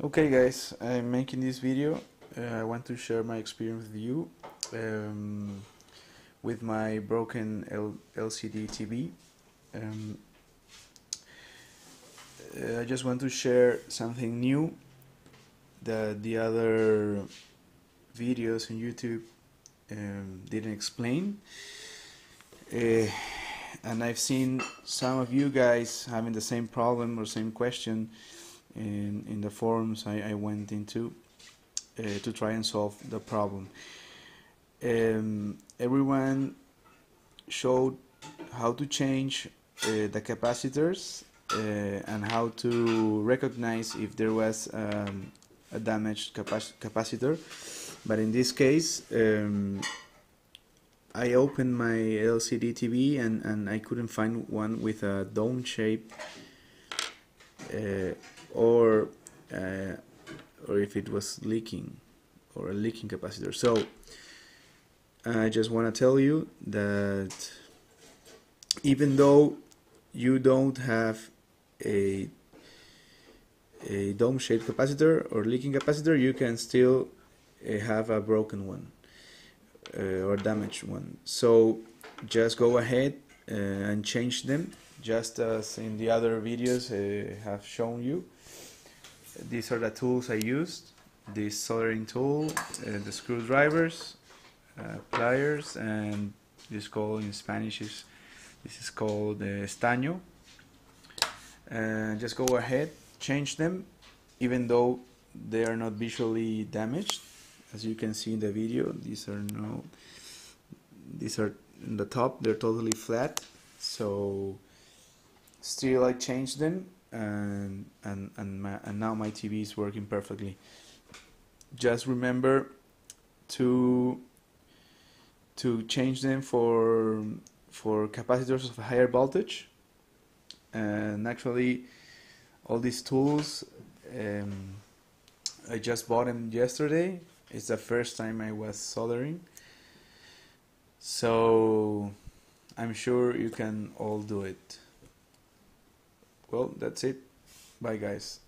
Okay guys, I'm making this video. I want to share my experience with you with my broken LCD TV. I just want to share something new that the other videos on YouTube didn't explain, and I've seen some of you guys having the same problem or same question in the forums I went into to try and solve the problem. Everyone showed how to change the capacitors and how to recognize if there was a damaged capacitor, but in this case I opened my LCD TV and I couldn't find one with a dome shape, or if it was leaking or a leaking capacitor. So I just want to tell you that even though you don't have a dome shaped capacitor or leaking capacitor, you can still have a broken one or damaged one. So just go ahead and change them, just as in the other videos have shown you. These are the tools I used: this soldering tool, the screwdrivers, pliers, and this called in Spanish is called estaño. Just go ahead, change them, even though they are not visually damaged, as you can see in the video. These are in the top; they're totally flat. So still I changed them, and now my TV is working perfectly. Just remember to change them for capacitors of higher voltage. And actually, all these tools I just bought them yesterday. It's the first time I was soldering, so I'm sure you can all do it. Well, that's it. Bye guys.